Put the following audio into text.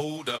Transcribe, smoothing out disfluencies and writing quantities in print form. Hold up.